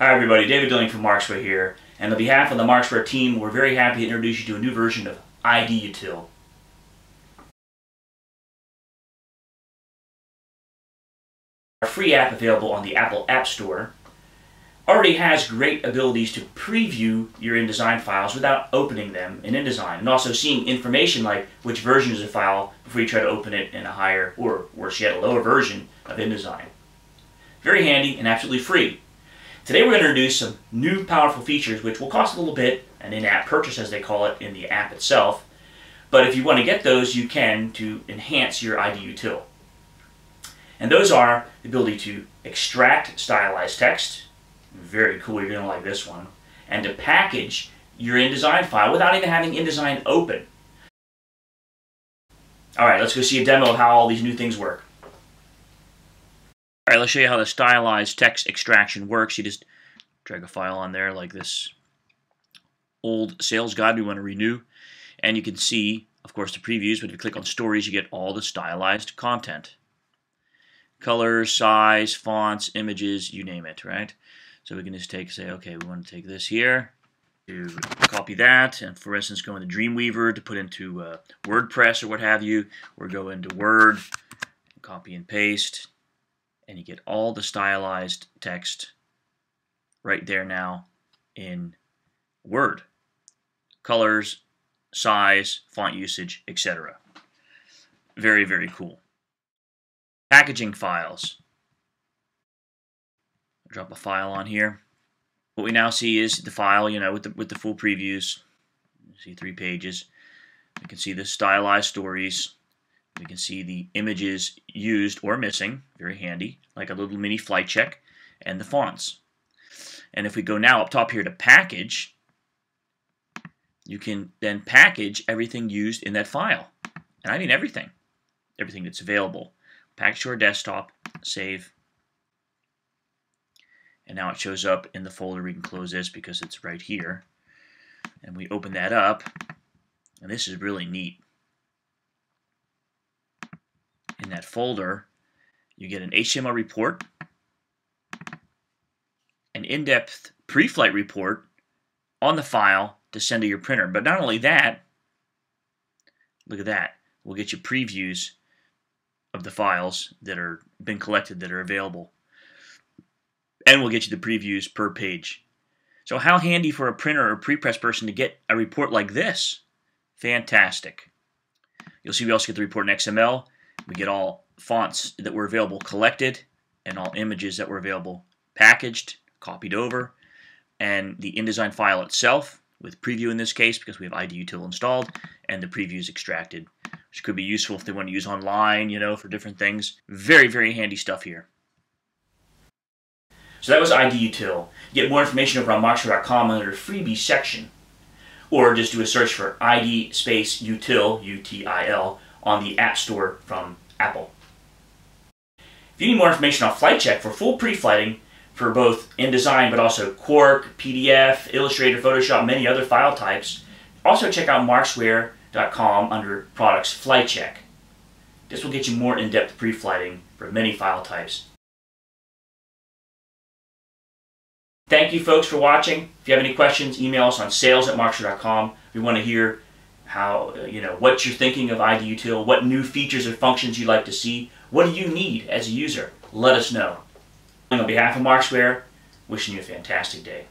Hi everybody, David Dilling from Markzware here, and on behalf of the Markzware team, we're very happy to introduce you to a new version of ID Util. Our free app available on the Apple App Store already has great abilities to preview your InDesign files without opening them in InDesign, and also seeing information like which version is a file before you try to open it in a higher, or worse yet, a lower version of InDesign. Very handy and absolutely free. Today we're going to introduce some new powerful features which will cost a little bit, an in-app purchase as they call it in the app itself, but if you want to get those you can to enhance your ID Util. And those are the ability to extract stylized text, very cool, you're going to like this one, and to package your InDesign file without even having InDesign open. Alright, let's go see a demo of how all these new things work. Alright, let's show you how the stylized text extraction works. You just drag a file on there like this old sales guide we want to renew, and you can see, of course, the previews, but if you click on stories, you get all the stylized content. Color, size, fonts, images, you name it, right? So we can just say, okay, we want to take this here, to copy that, and for instance, go into Dreamweaver to put into WordPress or what have you, or go into Word, copy and paste, and you get all the stylized text right there now in Word. Colors, size, font usage, etc. Very, very cool. Packaging files. Drop a file on here. What we now see is the file, you know, with the full previews. You see 3 pages. We can see the stylized stories. We can see the images used or missing, very handy, like a little mini FlightCheck, and the fonts. And if we go now up top here to package, you can then package everything used in that file. And I mean everything. Everything that's available. Package to our desktop, save. And now it shows up in the folder. We can close this because it's right here. And we open that up. And this is really neat. In that folder, you get an HTML report, an in-depth pre-flight report on the file to send to your printer. But not only that, look at that. We'll get you previews of the files that are been collected that are available. And we'll get you the previews per page. So how handy for a printer or pre-press person to get a report like this. Fantastic. You'll see we also get the report in XML. We get all fonts that were available collected and all images that were available packaged, copied over, and the InDesign file itself with preview in this case because we have ID Util installed and the previews extracted, which could be useful if they want to use online, you know, for different things. Very, very handy stuff here. So that was ID Util. Get more information over on Markzware.com under the freebie section, or just do a search for ID space Util, U-T-I-L, on the App Store from Apple. If you need more information on FlightCheck for full pre-flighting for both InDesign but also Quark, PDF, Illustrator, Photoshop, many other file types, also check out Markzware.com under Products FlightCheck. This will get you more in-depth pre-flighting for many file types. Thank you folks for watching. If you have any questions, email us on sales@markzware.com. We want to hear how, you know, what you're thinking of ID Util, what new features or functions you'd like to see, what do you need as a user? Let us know. And on behalf of Markzware, wishing you a fantastic day.